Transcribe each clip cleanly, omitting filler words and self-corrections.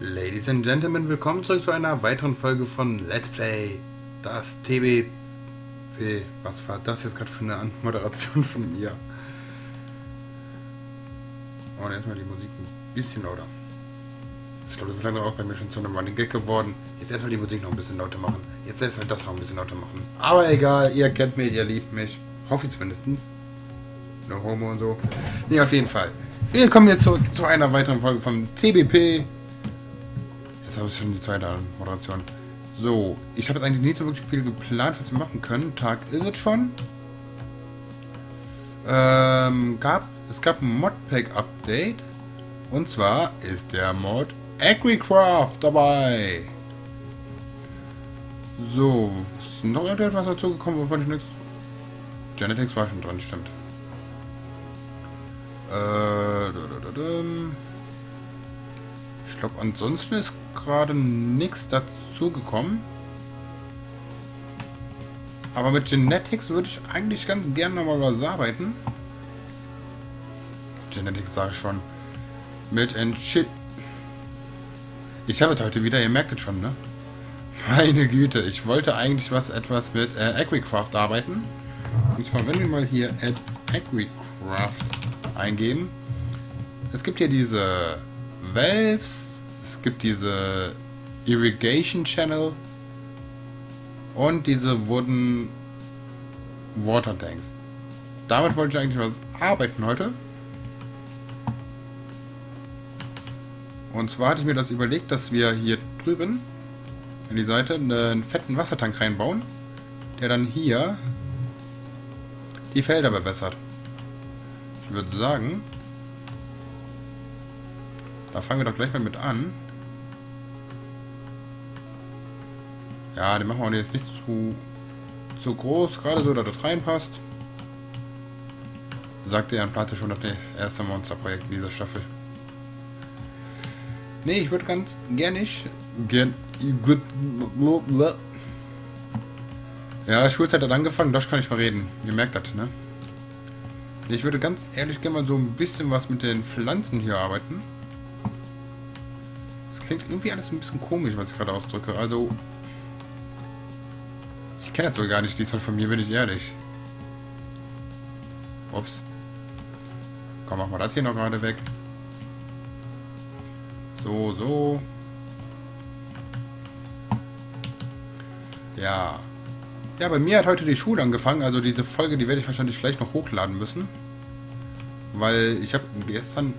Ladies and Gentlemen, willkommen zurück zu einer weiteren Folge von Let's Play. Das TB... Was war das jetzt gerade für eine Moderation von mir? Und jetzt mal die Musik ein bisschen lauter. Ich glaube, das ist langsam auch bei mir schon zu einem Running Gag geworden. Jetzt erstmal die Musik noch ein bisschen lauter machen. Jetzt erstmal das noch ein bisschen lauter machen. Aber egal, ihr kennt mich, ihr liebt mich. Hoffe ich zumindest. No homo und so. Nee, auf jeden Fall. Willkommen jetzt zurück zu einer weiteren Folge von TBP. Jetzt habe ich schon die zweite Moderation. So, ich habe jetzt eigentlich nicht so wirklich viel geplant, was wir machen können. Tag ist es schon. Es gab ein Modpack-Update. Und zwar ist der Mod AgriCraft dabei. So, ist noch irgendetwas dazugekommen, wovon ich nichts... Genetics war schon drin, stimmt. Ich glaube, ansonsten ist gerade nichts dazugekommen. Aber mit Genetics würde ich eigentlich ganz gerne nochmal was arbeiten. Genetics sage ich schon. Mit Enchip. Ich habe es heute wieder, ihr merkt es schon, ne? Meine Güte, ich wollte eigentlich etwas mit AgriCraft arbeiten. Und zwar, wenn wir mal hier AgriCraft eingeben. Es gibt hier diese Valves. Es gibt diese Irrigation Channel und diese wurden Water Tanks. Damit wollte ich eigentlich was arbeiten heute. Und zwar hatte ich mir das überlegt, dass wir hier drüben in die Seite einen fetten Wassertank reinbauen, der dann hier die Felder bewässert. Ich würde sagen, da fangen wir doch gleich mal mit an. Ja, den machen wir auch jetzt nicht zu groß, gerade so, dass das reinpasst. Sagte er und plante schon das erste Monsterprojekt in dieser Staffel. Nee, ich würde ganz gerne Ja, Schulzeit hat angefangen, das kann ich mal reden. Ihr merkt das, ne? Ich würde ganz ehrlich gerne mal so ein bisschen was mit den Pflanzen hier arbeiten. Klingt irgendwie alles ein bisschen komisch, was ich gerade ausdrücke. Also, ich kenne das wohl gar nicht diesmal von mir, bin ich ehrlich. Ups. Komm, mach mal das hier noch gerade weg. So, so. Ja. Ja, bei mir hat heute die Schule angefangen. Also diese Folge, die werde ich wahrscheinlich gleich noch hochladen müssen. Weil ich habe gestern...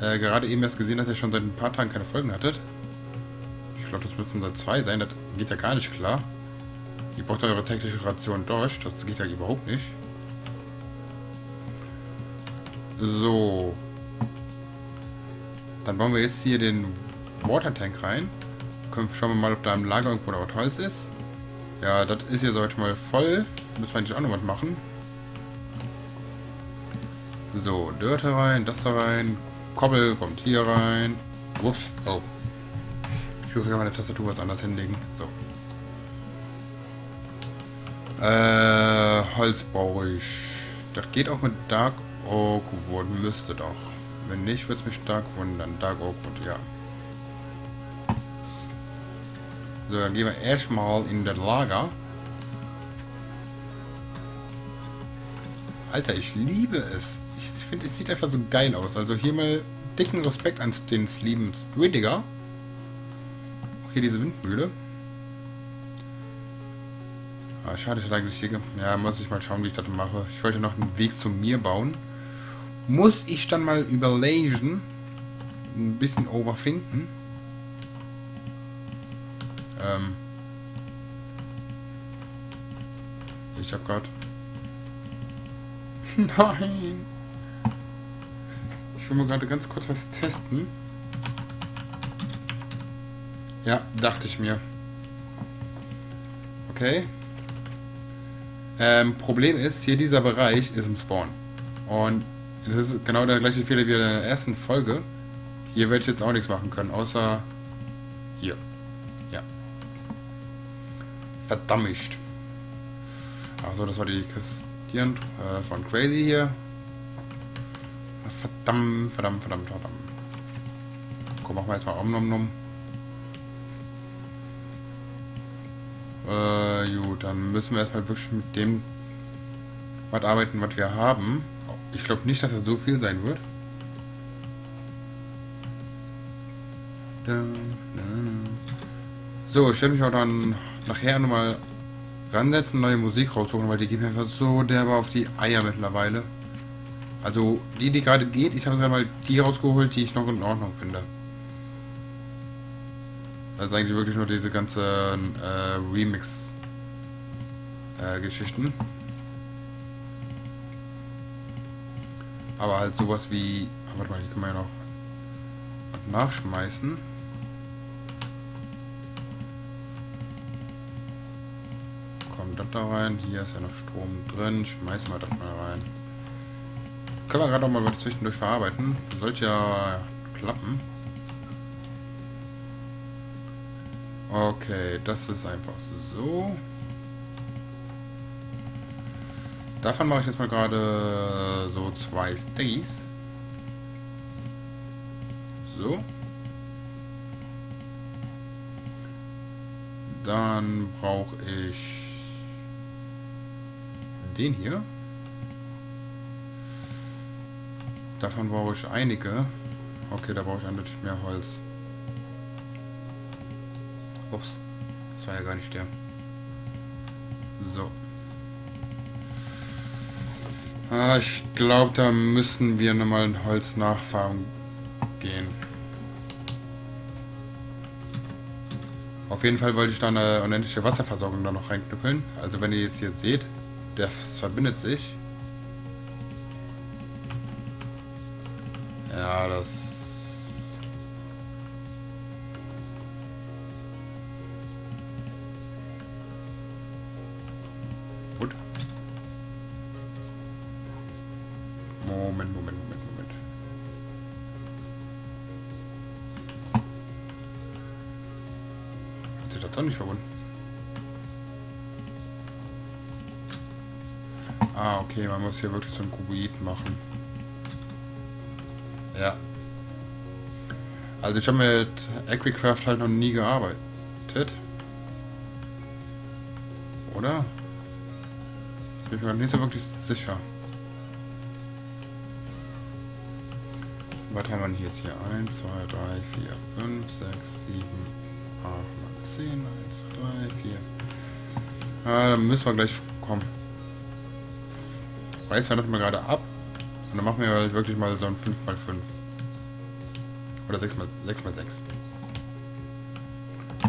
gerade eben erst gesehen, dass ihr schon seit ein paar Tagen keine Folgen hattet. Ich glaube, das müssen seit 2 sein. Das geht ja gar nicht klar. Ihr braucht eure tägliche Ration durch. Das geht ja überhaupt nicht. So. Dann bauen wir jetzt hier den Watertank rein. Schauen wir mal, ob da im Lager irgendwo noch was Holz ist. Ja, das ist jetzt heute mal voll. Müssen wir eigentlich auch noch was machen. So, Dirt rein, das da rein. Koppel kommt hier rein. Ups. Oh. Ich muss sogar meine Tastatur was anders hinlegen. So. Holz brauche ich. Das geht auch mit Dark Oak Wood. Müsste doch. Wenn nicht, würde es mich stark wundern. Dark Oak Wood, ja. So, dann gehen wir erstmal in das Lager. Alter, ich liebe es. Ich finde, es sieht einfach so geil aus. Also hier mal dicken Respekt an den lieben Streetdigger. Auch hier diese Windmühle. Ah, schade, ich hatte eigentlich hier... Ja, muss ich mal schauen, wie ich das mache. Ich wollte noch einen Weg zu mir bauen. Muss ich dann mal überlegen. Ein bisschen overfinden. Ich hab grad... Nein! Ich will mal gerade ganz kurz was testen. Ja, dachte ich mir. Okay. Problem ist, hier dieser Bereich ist im Spawn. Und das ist genau der gleiche Fehler wie in der ersten Folge. Hier werde ich jetzt auch nichts machen können, außer hier. Ja. Verdammt. Achso, das war die Christian von Crazy hier. Verdammt. Guck, machen wir jetzt mal um. Gut, dann müssen wir erstmal wirklich mit dem was arbeiten, was wir haben. Ich glaube nicht, dass das so viel sein wird. So, ich werde mich auch dann nachher nochmal ransetzen, neue Musik raussuchen, weil die geht mir einfach so derbe auf die Eier mittlerweile. Also die gerade geht, ich habe jetzt mal die rausgeholt, die ich noch in Ordnung finde. Das ist eigentlich wirklich nur diese ganzen Remix-Geschichten. Aber halt sowas wie... Ach, warte mal, die können wir ja noch nachschmeißen. Kommt das da rein? Hier ist ja noch Strom drin. Schmeißen wir das mal rein. Können wir gerade noch mal was zwischendurch verarbeiten. Sollte ja klappen. Okay, das ist einfach so. Davon mache ich jetzt mal gerade so 2 Stays. So. Dann brauche ich den hier. Davon brauche ich einige. Okay, da brauche ich natürlich mehr Holz. Ups, das war ja gar nicht der. So. Ich glaube, da müssen wir nochmal in Holz nachfahren gehen. Auf jeden Fall wollte ich da eine unendliche Wasserversorgung da noch reinknüppeln. Also wenn ihr jetzt hier seht, das verbindet sich. Ja, das... Gut. Moment. Hat sich das doch nicht verbunden? Ah, okay, man muss hier wirklich so einen Kuboid machen. Ja. Also ich habe mit AgriCraft halt noch nie gearbeitet. Oder? Ich bin mir nicht so wirklich sicher. Was haben wir denn jetzt hier? 1, 2, 3, 4, 5, 6, 7, 8, 9, 10, 1, 2, 3, 4. Ah, dann müssen wir gleich kommen. Reißen wir das mal gerade ab. Und dann machen wir halt wirklich mal so ein 5x5. Oder 6x6. 1, 2,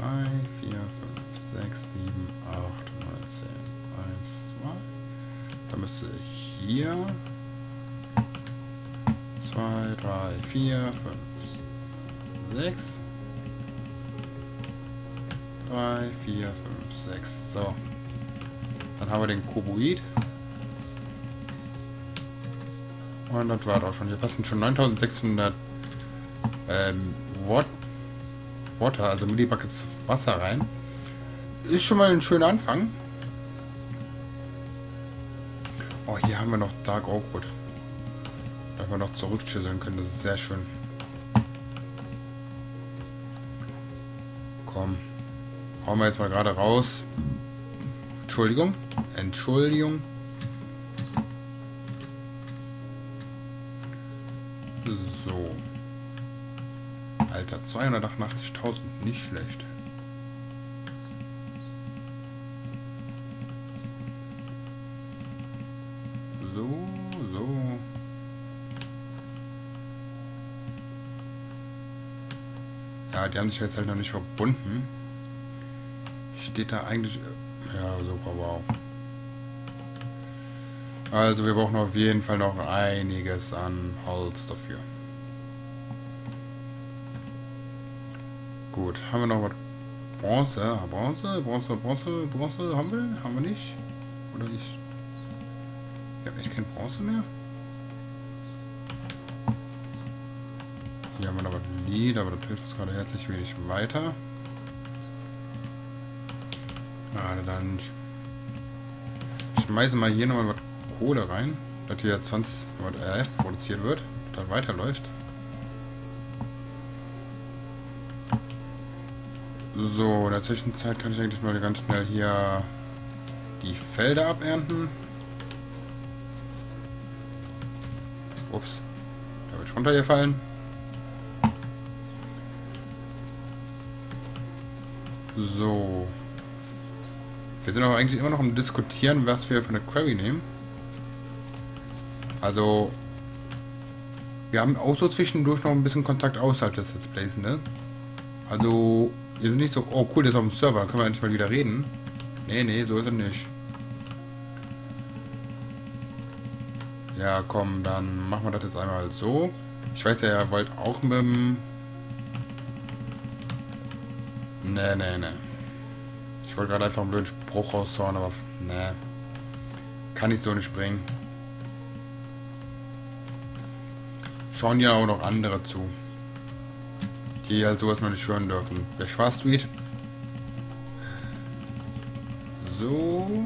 3, 4, 5, 6, 7, 8, 9, 10, 1, 2. Dann müsste ich hier 2, 3, 4, 5, 6. 3, 4, 5, 6. So. Dann haben wir den Kuboid. Und das war auch schon. Hier passen schon 9600 Water, also Millibuckets Wasser rein. Ist schon mal ein schöner Anfang. Oh, hier haben wir noch Dark Oakwood. Da wir noch zurückschüsseln können. Das ist sehr schön. Komm. Hauen wir jetzt mal gerade raus. Entschuldigung. So. Alter, 288.000, nicht schlecht. So. Ja, die haben sich jetzt halt noch nicht verbunden. Steht da eigentlich... Ja, super, wow. Also wir brauchen auf jeden Fall noch einiges an Holz dafür. Gut, haben wir noch was? Bronze haben wir? Haben wir nicht? Oder nicht? Ich habe echt kein Bronze mehr. Hier haben wir noch was Lead, aber das hilft uns gerade herzlich wenig weiter. Dann schmeißen wir hier nochmal was Kohle rein, dass hier jetzt sonst was produziert wird, dass das weiterläuft. So, in der Zwischenzeit kann ich eigentlich mal ganz schnell hier die Felder abernten. Ups, da bin ich runtergefallen. So. Wir sind aber eigentlich immer noch am Diskutieren, was wir für eine Query nehmen. Also, wir haben auch so zwischendurch noch ein bisschen Kontakt außerhalb des Let's Plays, ne? Also, wir sind nicht so, oh cool, der ist auf dem Server, da können wir endlich mal wieder reden. Nee, nee, so ist es nicht. Ja, komm, dann machen wir das jetzt einmal so. Ich weiß ja, ihr wollt auch mit dem... Nee, nee, nee. Ich wollte gerade einfach einen blöden Spruch raushauen, aber... Nee. Kann ich so nicht bringen. Schauen ja auch noch andere zu, die halt sowas mal nicht hören dürfen. Der Schwarztweet. So.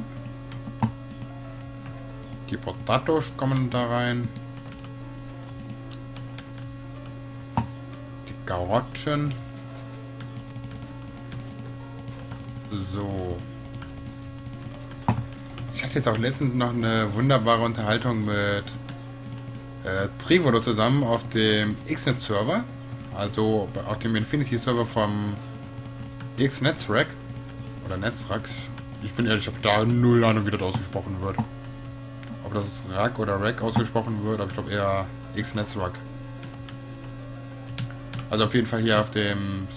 Die Potatoes kommen da rein. Die Karotten. So. Ich hatte jetzt auch letztens noch eine wunderbare Unterhaltung mit Trivolo zusammen auf dem Xnet-Server, also auf dem Infinity-Server vom Xnetrack oder Netzrack. Ich bin ehrlich, ich habe da null Ahnung, wie das ausgesprochen wird. Ob das Rack oder Rack ausgesprochen wird, aber ich glaube eher Xnetrack. Also auf jeden Fall hier auf dem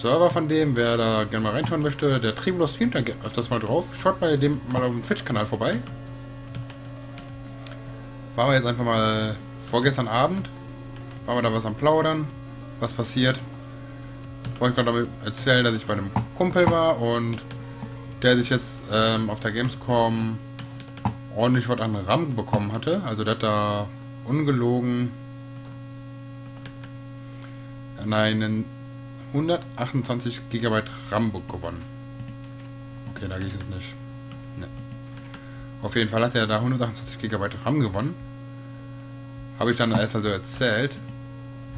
Server von dem, wer da gerne mal reinschauen möchte, der Trivolo streamt da öfters mal drauf. Schaut bei dem mal auf dem Twitch-Kanal vorbei. Waren wir jetzt einfach mal vorgestern Abend, waren wir da was am Plaudern, was passiert. Wollte ich gerade erzählen, dass ich bei einem Kumpel war und der sich jetzt auf der Gamescom ordentlich was an RAM bekommen hatte. Also der hat da ungelogen an einen 128 GB RAM gewonnen. Okay, da gehe ich jetzt nicht. Nee. Auf jeden Fall hat er da 128 GB RAM gewonnen. Habe ich dann erstmal so erzählt.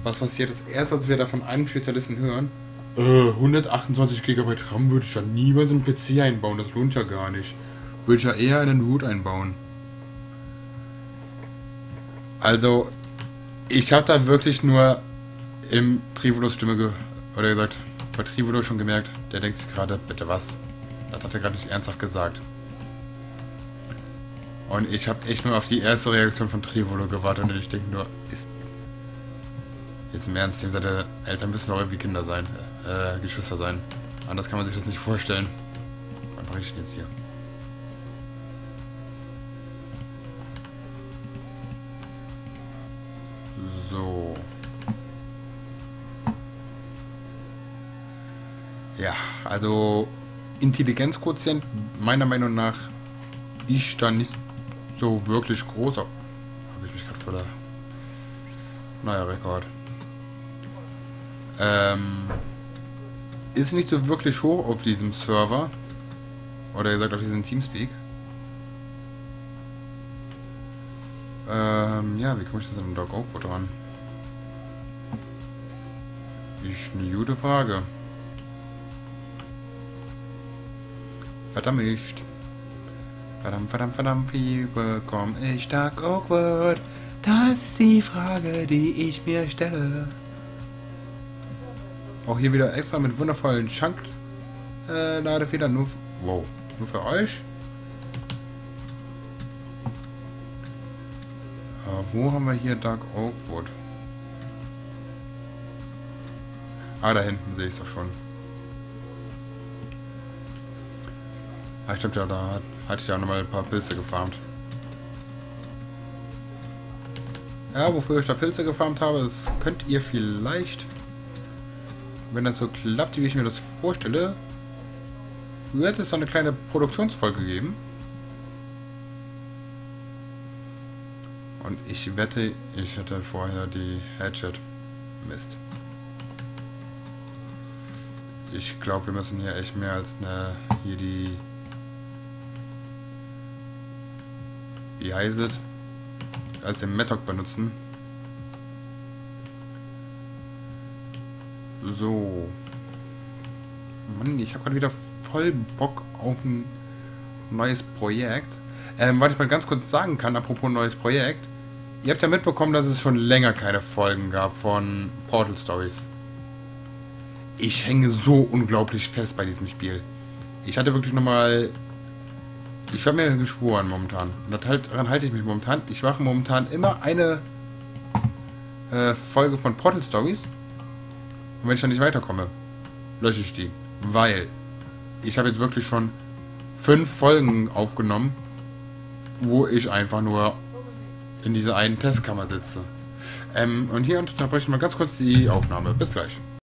Was passiert jetzt erst, als wir da von einem Spezialisten hören? 128 GB RAM würde ich ja niemals im PC einbauen, das lohnt ja gar nicht. Würde ich ja eher in den Root einbauen. Also, ich habe da wirklich nur im Trivolos Stimme gesagt, bei Trivolo schon gemerkt, der denkt sich gerade, bitte was? Das hat er gerade nicht ernsthaft gesagt. Und ich habe echt nur auf die erste Reaktion von Trivolo gewartet und ich denke nur, ist jetzt im Ernst, dem seine Eltern müssen doch irgendwie Kinder sein, Geschwister sein. Anders kann man sich das nicht vorstellen. Was mache ich denn jetzt hier? So. Ja, also Intelligenzquotient meiner Meinung nach ist dann nicht so wirklich groß. Habe ich mich gerade voller. Naja, Rekord. Ist nicht so wirklich hoch auf diesem Server. Oder gesagt auf diesem Teamspeak. Ja, wie komme ich das an den Dog Output ran? Ist eine gute Frage. Verdammt. Verdammt, verdammt, verdammt, wie bekomme ich Dark Awkward? Das ist die Frage, die ich mir stelle. Auch hier wieder extra mit wundervollen Chunk-Ladefedern, nur für euch. Wo haben wir hier Dark Awkward? Ah, da hinten sehe ich es doch schon. Ah, ich glaube, da hatte ich ja nochmal ein paar Pilze gefarmt. Ja, wofür ich da Pilze gefarmt habe, das könnt ihr vielleicht, wenn das so klappt, wie ich mir das vorstelle, wird es so eine kleine Produktionsfolge geben. Und ich wette, ich hätte vorher die Hatchet. Mist. Ich glaube, wir müssen hier echt mehr als eine, hier die... Wie heißt es? Als den Mattock benutzen. So. Mann, ich habe gerade wieder voll Bock auf ein neues Projekt. Was ich mal ganz kurz sagen kann, apropos neues Projekt. Ihr habt ja mitbekommen, dass es schon länger keine Folgen gab von Portal Stories. Ich hänge so unglaublich fest bei diesem Spiel. Ich hatte wirklich nochmal... Ich habe mir geschworen momentan. Und daran halte ich mich momentan. Ich mache momentan immer eine Folge von Portal Stories. Und wenn ich dann nicht weiterkomme, lösche ich die. Weil ich habe jetzt wirklich schon 5 Folgen aufgenommen, wo ich einfach nur in dieser einen Testkammer sitze. Und hier unterbreche ich mal ganz kurz die Aufnahme. Bis gleich.